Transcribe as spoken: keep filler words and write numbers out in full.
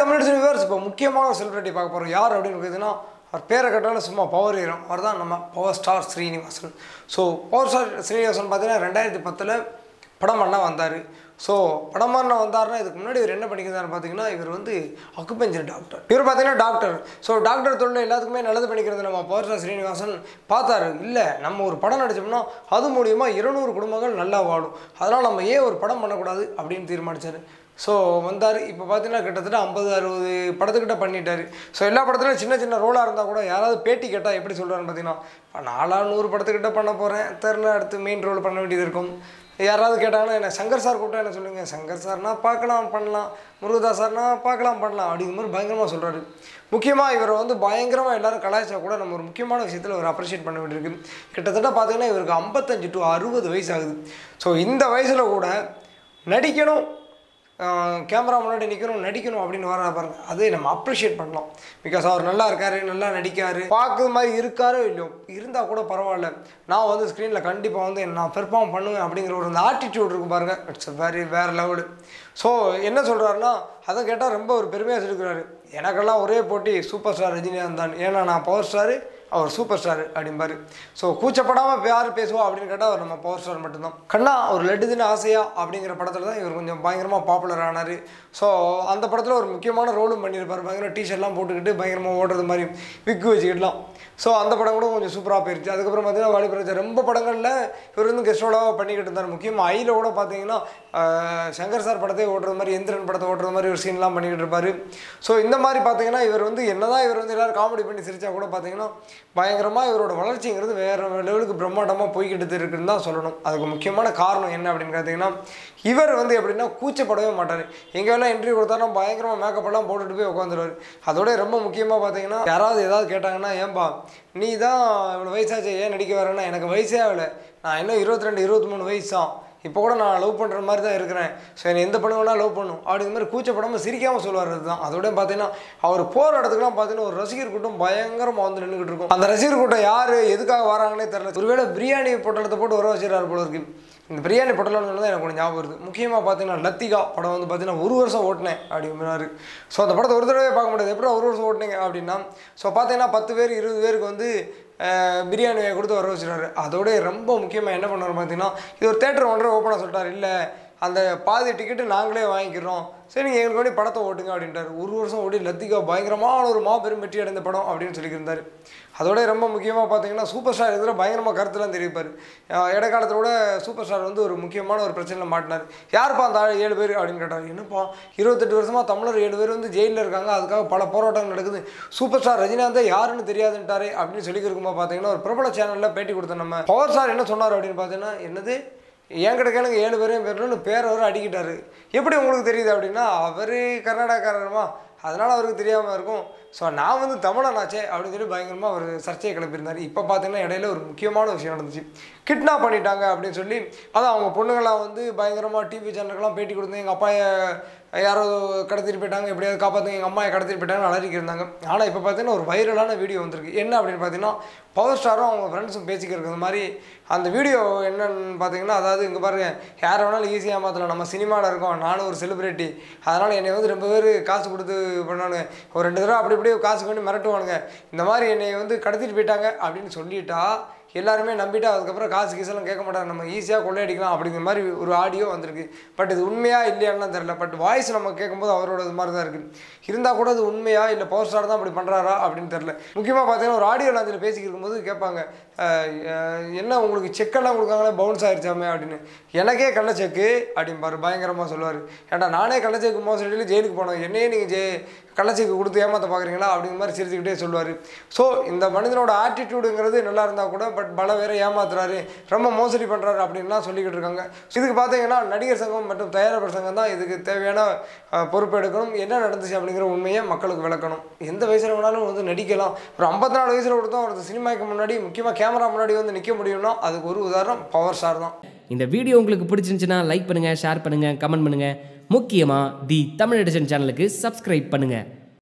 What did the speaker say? Tamil Nadu viewers இப்போ முக்கியமான ஒரு செலிபிரிட்டி பார்க்க போறோம். யார் அப்படினு கேக்குதுனா அவர் பேரை கேட்டால சும்மா பவர் ஹீரோ. அவர் தான் நம்ம power star Srinivasan. So power star Srinivasan பார்த்தீங்கன்னா ரெண்டாயிரத்து பத்து ல படம் பண்ண வந்தாரு. சோ படம் பண்ண வந்தாருன்னா இதுக்கு முன்னாடி இவர் என்ன பண்ணிக்கிறாருன்னு பாத்தீங்கன்னா இவர் வந்து அக்குபஞ்சர் டாக்டர். இவர் பாத்தீங்கன்னா டாக்டர். சோ டாக்டர் தொழில் எல்லாத்துக்குமே நல்லது பண்ணிக்கிறது நம்ம பவர் ஸ்டார் ஸ்ரீனிவாசன் பார்த்தாரு. இல்ல நம்ம ஒரு படம் நடிச்சோம்னா அது மூலமா இருநூறு குடும்பங்கள் நல்லா வாழும். அதனால நம்ம ஏன் ஒரு படம் பண்ணக்கூடாது அப்படின்னு தீர்மானிச்சாரு. சோ வந்தாரு. இப்போ பாத்தீங்கன்னா கிட்டத்தட்ட ஐம்பது அறுபது படத்துக்கிட்ட பண்ணிட்டாரு. சோ எல்லா படத்துலயும் சின்ன சின்ன ரோலா இருந்தா கூட யாராவது பேட்டி கேட்டா எப்படி சொல்றாருன்னு பாத்தீங்கன்னா நாலாநூறு படத்துக்கிட்ட பண்ண போறேன் தெரியல, அடுத்து மெயின் ரோல் பண்ண வேண்டியது இருக்கும். யாராவது கேட்டாங்கன்னா என்ன சங்கர் சார் கூப்பிட்டா என்ன சொல்லுங்க, சங்கர் சார்னா பார்க்கலாம் பண்ணலாம், முருகதாஸ் சார்னா பார்க்கலாம் பண்ணலாம் அப்படிங்கிற மாதிரி பயங்கரமாக சொல்கிறாரு. முக்கியமாக இவரை வந்து பயங்கரமாக எல்லாரும் கலாய்ச்சா கூட நம்ம ஒரு முக்கியமான விஷயத்தில் இவர் அப்ரிஷியேட் பண்ண வேண்டியிருக்கு. கிட்டத்தட்ட பார்த்தீங்கன்னா இவருக்கு ஐம்பத்தஞ்சு டு அறுபது வயசு ஆகுது. ஸோ இந்த வயசில் கூட நடிக்கணும், கேமரா முன்னாடி நிற்கணும், நடிக்கணும் அப்படின்னு வர பாருங்க, அதே நம்ம அப்ரிஷியேட் பண்ணலாம். பிகாஸ் அவர் நல்லா இருக்காரு, நல்லா நடிக்காரு, பார்க்குற மாதிரி இருக்காரோ இல்லையோ இருந்தால் கூட பரவாயில்ல, நான் வந்து ஸ்க்ரீனில் கண்டிப்பாக வந்து நான் பெர்ஃபார்ம் பண்ணுவேன் அப்படிங்கிற ஒரு அந்த ஆட்டிடியூட் இருக்கு பாருங்க, இட்ஸ் வெரி வேறு லெவலு. ஸோ என்ன சொல்கிறாருன்னா அதை கேட்டால் ரொம்ப ஒரு பெருமையாக சொல்லிக்கிறாரு, எனக்கெல்லாம் ஒரே போட்டி சூப்பர் ஸ்டார் ரஜினிகாந்த் தான், ஏன்னா நான் பவர் ஸ்டாரு அவர் சூப்பர் ஸ்டார் அப்படிம்பாரு. ஸோ கூச்சப்படாமல் யார் பேசுவோம் அப்படின்னு கேட்டால் அவர் நம்ம பவர் ஸ்டார் மட்டும்தான். கண்ணா ஒரு லட்டு தின ஆசையா அப்படிங்கிற படத்தில் தான் இவர் கொஞ்சம் பயங்கரமாக பாப்புலர் ஆனார். ஸோ அந்த படத்தில் ஒரு முக்கியமான ரோலும் பண்ணியிருப்பார். பயங்கர டிஷர்ட்லாம் போட்டுக்கிட்டு பயங்கரமாக ஓடுறது மாதிரி விக்கு வச்சுக்கிட்டலாம். ஸோ அந்த படம் கூட கொஞ்சம் சூப்பராக போயிடுச்சு. அதுக்கப்புறம் பார்த்தீங்கன்னா வாலிபராஜா ரொம்ப படங்களில் இவர் வந்து கெஸ்ட் ரோலாக பண்ணிக்கிட்டு இருந்தார். முக்கியமாக ஐயில் கூட பார்த்தீங்கன்னா சங்கர் சார் படத்தை ஓடுறது மாதிரி, எந்திரன் படத்தை ஓடுறது மாதிரி ஒரு சீன்லாம் பண்ணிக்கிட்டு இருப்பார். ஸோ இந்த மாதிரி பார்த்தீங்கன்னா இவர் வந்து என்னதான் இவர் வந்து எல்லோரும் காமெடி பண்ணி சிரித்தா கூட பார்த்தீங்கன்னா பயங்கரமாக இவரோட வளர்ச்சிங்கிறது வேறு லெவலுக்கு பிரம்மாண்டமாக போய்கிட்டு இருக்குன்னு தான் சொல்லணும். அதுக்கு முக்கியமான காரணம் என்ன அப்படின்னு பார்த்தீங்கன்னா இவர் வந்து எப்படின்னா கூச்சப்படவே மாட்டார். எங்கே வேணால் இன்டர்வியூ கொடுத்தாருன்னா பயங்கரமாக மேக்கப்பெல்லாம் போட்டுட்டு போய் உட்காந்துருவார். அதோடய ரொம்ப முக்கியமாக பார்த்தீங்கன்னா யாராவது ஏதாவது கேட்டாங்கன்னா ஏன்பா நீ தான் இவ்வளோ வயசாச்சு ஏன் நடிக்க வரேன்னா, எனக்கு வயசே ஆகலை, நான் இன்னும் இருபத்தி ரெண்டு இருபத்தி மூணு வயசு தான், இப்போ கூட நான் லவ் பண்ணுற மாதிரி தான் இருக்கிறேன், ஸோ என்னை எந்த படம் வேணால் லவ் பண்ணும் அப்படிங்கிற மாதிரி கூச்சப்படாமல் சிரிக்காமல் சொல்லுவார். அதுதான் அதோட பார்த்தீங்கன்னா அவர் போகிற இடத்துக்குலாம் பார்த்தீங்கன்னா ஒரு ரசிகர் கூட்டம் பயங்கரமாக வந்து நின்றுக்கிட்டு இருக்கும். அந்த ரசிகர் கூட்டம் யார் எதுக்காக வராங்கன்னே தெரியல. ஒருவேளை பிரியாணி பொட்டலத்தை போட்டு ஒரு வச்சிடறாரு போல இருக்கு. இந்த பிரியாணி பொட்டலம்னு சொன்னது எனக்கு கொஞ்சம் ஞாபகம் வருது. முக்கியமாக பார்த்தீங்கன்னா லத்திகா படம் வந்து பார்த்தீங்கன்னா ஒரு வருஷம் ஓட்டினேன் அப்படிங்கிறாரு. ஸோ அந்த படத்தை ஒரு தடவை பார்க்க முடியாது, எப்படி ஒரு வருஷம் ஓட்டினீங்க அப்படின்னா ஸோ பார்த்தீங்கன்னா பத்து பேர் இருபது பேருக்கு வந்து பிரியாணியை கொடுத்து வர வச்சுட்டாரு. அதோடய ரொம்ப முக்கியமாக என்ன பண்ணுவார் பார்த்தீங்கன்னா இது ஒரு தேட்டர் ஒன்றரை ஓப்பனாக சொல்லிட்டார், இல்லை அந்த பாதி டிக்கெட்டு நாங்களே வாங்கிக்கிறோம், சரி நீங்கள் எங்களுக்கு வேண்டிய படத்தை ஓட்டுங்க அப்படின்ட்டார். ஒரு வருஷம் ஓடி லத்திகா பயங்கரமான ஒரு மாபெரும் வெற்றி அடைந்த படம் அப்படின்னு சொல்லியிருந்தார். அதோட ரொம்ப முக்கியமாக பார்த்தீங்கன்னா சூப்பர் ஸ்டார் இதில் பயங்கரமாக கருத்துலாம் தெரிவிப்பார். இடைக்காலத்தில் கூட சூப்பர் ஸ்டார் வந்து ஒரு முக்கியமான ஒரு பிரச்சனையில் மாட்டினார். யாருப்பா அந்த ஏழு பேர் அப்படின்னு கேட்டார். என்னப்பா இருபத்தெட்டு வருஷமாக தமிழர் ஏழு பேர் வந்து ஜெயிலில் இருக்காங்க, அதுக்காக பல போராட்டங்கள் நடக்குது, சூப்பர் ஸ்டார் ரஜினிகாந்த் யாருன்னு தெரியாதுன்ட்டாரே அப்படின்னு சொல்லிக்கிருக்கும்போது பார்த்தீங்கன்னா ஒரு பிரபல சேனலில் பேட்டி கொடுத்த நம்ம பவர் ஸ்டார் என்ன சொன்னார் அப்படின்னு பார்த்தீங்கன்னா என்னது ஏன் கிடைக்கலங்க ஏழு பேரையும் பேரணும்னு பேரவர் அடிக்கிட்டாரு, எப்படி உங்களுக்கு தெரியுது அப்படின்னா அவர் கர்நாடகாக்காரருமா அதனால் அவருக்கு தெரியாமல் இருக்கும், ஸோ நான் வந்து தமிழனாச்சே அப்படின்னு சொல்லி பயங்கரமாக அவர் சர்ச்சையை கிளப்பியிருந்தார். இப்போ பார்த்தீங்கன்னா இடையில ஒரு முக்கியமான விஷயம் நடந்துச்சு, கிட்னாப் பண்ணிட்டாங்க அப்படின்னு சொல்லி அதான் அவங்க பொண்ணுங்களாம் வந்து பயங்கரமாக டிவி சேனலுக்கெல்லாம் பேட்டி கொடுத்து எங்கள் அப்பாயை யாரோ கடத்திட்டு போயிட்டாங்க, எப்படியாவது காப்பாற்றுங்க, எங்கள் அம்மாயை கடத்திட்டு போயிட்டாங்கன்னு அலறிக்கிருந்தாங்க. ஆனால் இப்போ பார்த்தீங்கன்னா ஒரு வைரலான வீடியோ வந்திருக்கு. என்ன அப்படின்னு பார்த்தீங்கன்னா பவர் ஸ்டாரும் அவங்க ஃப்ரெண்ட்ஸும் பேசிக்கிறது மாதிரி அந்த வீடியோ என்னன்னு பார்த்தீங்கன்னா அதாவது இங்கே பாருங்கள் யாரை வேணாலும் ஈஸியாக மாற்றலாம், நம்ம சினிமாவில் இருக்கோம், நானும் ஒரு செலிபிரிட்டி, அதனால் என்னை வந்து ரொம்ப பேர் காசு கொடுத்து பண்ணானுங்க, ஒரு ரெண்டு தடவை அப்படி இப்படியே காசு பண்ணி மிரட்டுவானுங்க, இந்த மாதிரி என்னை வந்து கடத்திட்டு போயிட்டாங்க அப்படின்னு சொல்லிட்டா எல்லாருமே நம்பிட்டு அதுக்கப்புறம் காசு கீசெல்லாம் கேட்க மாட்டாங்க, நம்ம ஈஸியாக கொள்ளையடிக்கலாம் அப்படிங்கிற மாதிரி ஒரு ஆடியோ வந்திருக்கு. பட் இது உண்மையா இல்லையான்னு தெரியல. பட் வாய்ஸ் நம்ம கேட்கும்போது அவரோட இது மாதிரி தான் இருக்குது. இருந்தால் கூட அது உண்மையா இல்லை பவர் ஸ்டார் தான் அப்படி பண்ணுறாரா அப்படின்னு தெரியல. முக்கியமாக பார்த்தீங்கன்னா ஒரு ஆடியோ லாஞ்சில் பேசிக்கிருக்கும் போது கேட்பாங்க என்ன உங்களுக்கு செக்கெல்லாம் கொடுக்காங்களே பவுன்ஸ் ஆகிடுச்சாமே அப்படின்னு, எனக்கே கள்ள செக்கு அப்படின்பார் பயங்கரமாக சொல்லுவார். ஏன்னா நானே கள்ள செக்கு மோசடியில் ஜெயிலுக்கு போனோம், என்னையே நீங்கள் ஜெ கள்ளச்சிக்கு கொடுத்து ஏமாற்ற பார்க்குறீங்களா அப்படிங்கிற மாதிரி சிரிச்சுக்கிட்டே சொல்லுவார். ஸோ இந்த மனிதனோட ஆட்டிடியூடுங்கிறது நல்லா இருந்தால் கூட பட் பல பேரை ஏமாத்துறாரு, ரொம்ப மோசடி பண்ணுறாரு அப்படின்லாம் சொல்லிக்கிட்டு இருக்காங்க. இதுக்கு பார்த்தீங்கன்னா நடிகர் சங்கம் மற்றும் தயாரிப்பாளர் சங்கம் தான் இதுக்கு தேவையான பொறுப்பு எடுக்கணும், என்ன நடந்துச்சு அப்படிங்கிற உண்மையை மக்களுக்கு விளக்கணும். எந்த வயசில் வேணாலும் வந்து நடிக்கலாம், ஒரு ஐம்பத்தி நாலு வயசில் கொடுத்தோம் ஒரு சினிமாவுக்கு முன்னாடி முக்கியமாக கேமரா முன்னாடி வந்து நிற்க முடியும்னா அதுக்கு ஒரு உதாரணம் பவர் ஸ்டார் தான். இந்த வீடியோ உங்களுக்கு பிடிச்சிருந்துச்சுன்னா லைக் பண்ணுங்கள், ஷேர் பண்ணுங்கள், கமெண்ட் பண்ணுங்கள், முக்கியமாக தி தமிழ் எடிஷன் சேனலுக்கு சப்ஸ்கிரைப் பண்ணுங்கள்.